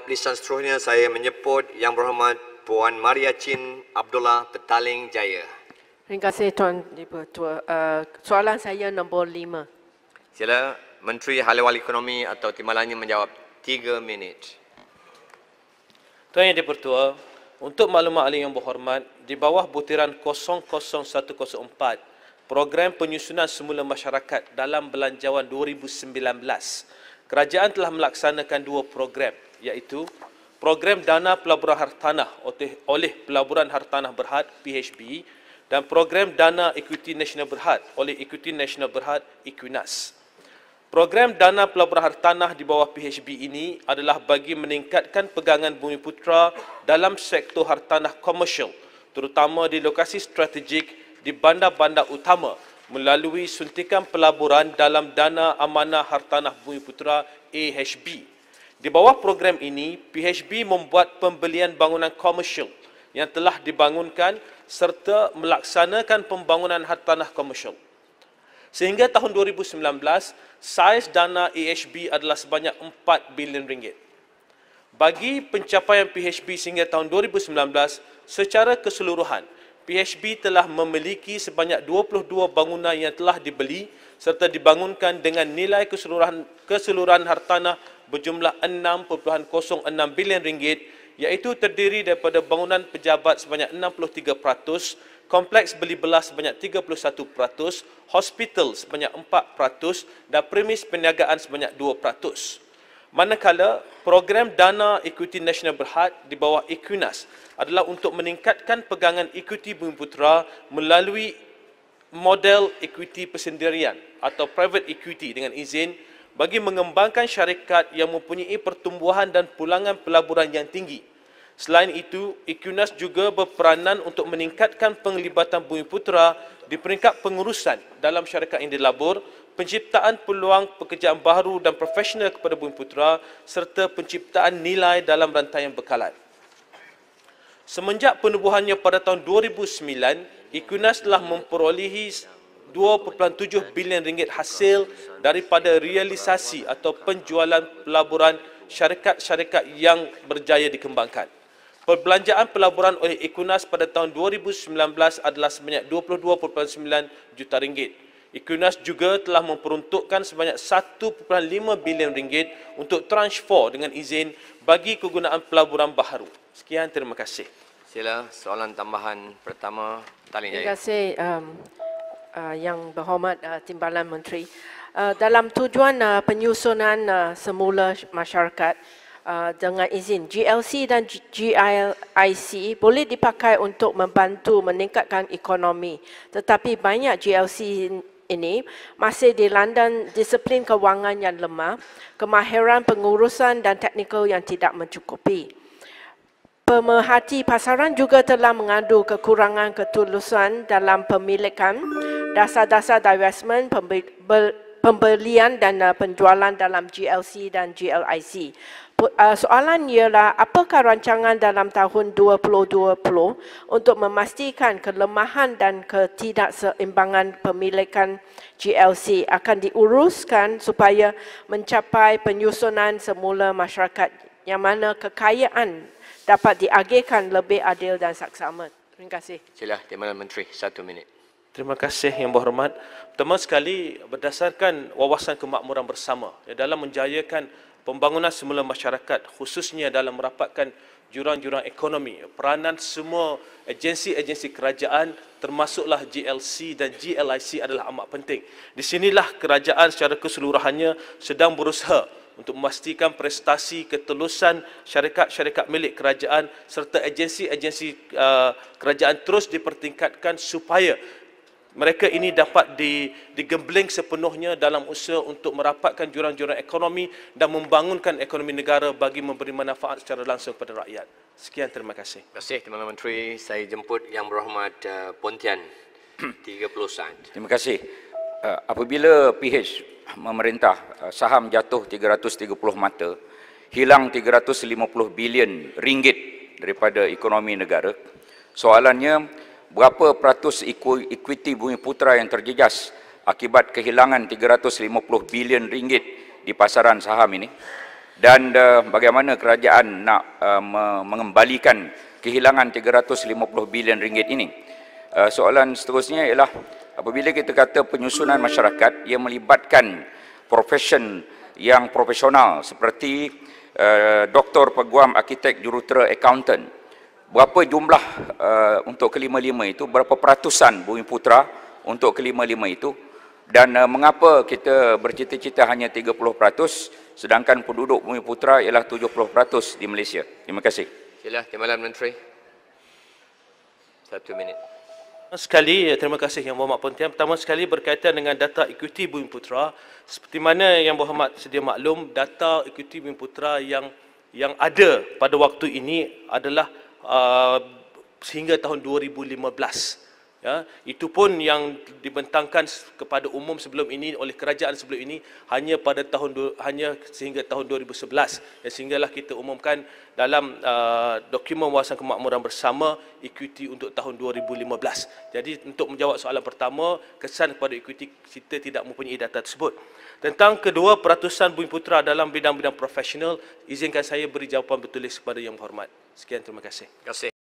Pelisan seterusnya saya menyebut Yang Berhormat Puan Maria Chin Abdullah, Petaling Jaya. Terima kasih Tuan Dipertua. Soalan saya nombor 5. Sila Menteri Hal-Ehwal Ekonomi atau timbalannya menjawab 3 minit. Tuan Yang Dipertua, untuk maklumat ahli yang berhormat, di bawah butiran 00104 Program Penyusunan Semula Masyarakat dalam Belanjawan 2019, kerajaan telah melaksanakan 2 program, iaitu Program Dana Pelaburan Hartanah oleh Pelaburan Hartanah Berhad PHB dan Program Dana Ekuiti Nasional Berhad oleh Ekuiti Nasional Berhad Equinas. Program Dana Pelaburan Hartanah di bawah PHB ini adalah bagi meningkatkan pegangan Bumiputera dalam sektor hartanah komersial, terutama di lokasi strategik di bandar-bandar utama melalui suntikan pelaburan dalam Dana Amanah Hartanah Bumiputera AHB. Di bawah program ini, PHB membuat pembelian bangunan komersial yang telah dibangunkan serta melaksanakan pembangunan hartanah komersial. Sehingga tahun 2019, saiz dana AHB adalah sebanyak 4 bilion ringgit. Bagi pencapaian PHB sehingga tahun 2019, secara keseluruhan, PHB telah memiliki sebanyak 22 bangunan yang telah dibeli serta dibangunkan dengan nilai keseluruhan hartanah berjumlah 6.06 bilion ringgit, iaitu terdiri daripada bangunan pejabat sebanyak 63%, kompleks beli belah sebanyak 31%, hospital sebanyak 4% dan premis perniagaan sebanyak 2%. Manakala, program Dana Ekuiti Nasional Berhad di bawah Equinas adalah untuk meningkatkan pegangan ekuiti Bumiputera melalui model ekuiti persendirian atau private equity dengan izin bagi mengembangkan syarikat yang mempunyai pertumbuhan dan pulangan pelaburan yang tinggi. Selain itu, Equinas juga berperanan untuk meningkatkan penglibatan Bumiputera di peringkat pengurusan dalam syarikat yang dilabur, penciptaan peluang pekerjaan baru dan profesional kepada Bumiputera serta penciptaan nilai dalam rantaian bekalan. Semenjak penubuhannya pada tahun 2009, Equinas telah memperolehi 2.7 bilion ringgit hasil daripada realisasi atau penjualan pelaburan syarikat-syarikat yang berjaya dikembangkan. Perbelanjaan pelaburan oleh Equinas pada tahun 2019 adalah sebanyak 22.9 juta ringgit. Equinas juga telah memperuntukkan sebanyak 1.5 bilion ringgit untuk transfer dengan izin bagi kegunaan pelaburan baharu. Sekian, terima kasih. Sila soalan tambahan pertama, Petaling Jaya. Terima kasih Yang Berhormat Timbalan Menteri. Dalam tujuan penyusunan semula masyarakat dengan izin, GLC dan GLIC boleh dipakai untuk membantu meningkatkan ekonomi. Tetapi banyak GLC ini masih dilanda disiplin kewangan yang lemah, kemahiran pengurusan dan teknikal yang tidak mencukupi. Pemerhati pasaran juga telah mengadu kekurangan ketulusan dalam pemilikan, dasar-dasar divestment, pembelian dan penjualan dalam GLC dan GLIC. Soalan ialah, apakah rancangan dalam tahun 2020 untuk memastikan kelemahan dan ketidakseimbangan pemilikan GLC akan diuruskan supaya mencapai penyusunan semula masyarakat yang mana kekayaan dapat diagihkan lebih adil dan saksama? Terima kasih. Sila Timbalan Menteri, 1 minit. Terima kasih Yang Berhormat. Pertama sekali, berdasarkan wawasan kemakmuran bersama, dalam menjayakan pembangunan semula masyarakat, khususnya dalam merapatkan jurang-jurang ekonomi, peranan semua agensi-agensi kerajaan termasuklah GLC dan GLIC adalah amat penting. Di sinilah kerajaan secara keseluruhannya sedang berusaha untuk memastikan prestasi ketulusan syarikat-syarikat milik kerajaan serta agensi-agensi kerajaan terus dipertingkatkan supaya mereka ini dapat digembleng sepenuhnya dalam usaha untuk merapatkan jurang-jurang ekonomi dan membangunkan ekonomi negara bagi memberi manfaat secara langsung kepada rakyat. Sekian, terima kasih. Terima kasih, Timbalan Menteri. Saya jemput Yang Berhormat Pontian, 30 saat. Terima kasih. Apabila PH memerintah saham jatuh 330 mata, hilang 350 bilion ringgit daripada ekonomi negara, soalannya, berapa peratus ekuiti Bumiputera yang terjejas akibat kehilangan 350 bilion ringgit di pasaran saham ini? dan bagaimana kerajaan nak mengembalikan kehilangan 350 bilion ringgit ini. Soalan seterusnya ialah apabila kita kata penyusunan masyarakat yang melibatkan profesion yang profesional seperti doktor, peguam, arkitek, jurutera, accountant, berapa jumlah untuk kelima-lima itu, berapa peratusan Bumiputera untuk kelima-lima itu, dan mengapa kita bercita-cita hanya 30% sedangkan penduduk Bumiputera ialah 70% di Malaysia? Terima kasih. Sila, Timbalan Menteri. 1 minit. Terima kasih Yang Berhormat Pontian. Pertama sekali berkaitan dengan data ekuiti Bumiputera, seperti mana Yang Berhormat sedia maklum, data ekuiti Bumiputera yang ada pada waktu ini adalah sehingga tahun 2015. Ya, itu pun yang dibentangkan kepada umum sebelum ini oleh kerajaan sebelum ini hanya pada hanya sehingga tahun 2011, dan sehinggalah kita umumkan dalam dokumen wawasan kemakmuran bersama ekuiti untuk tahun 2015. Jadi untuk menjawab soalan pertama, kesan kepada ekuiti kita tidak mempunyai data tersebut. Tentang kedua, peratusan Bumiputera dalam bidang-bidang profesional, izinkan saya beri jawapan bertulis kepada Yang Berhormat. Sekian, terima kasih.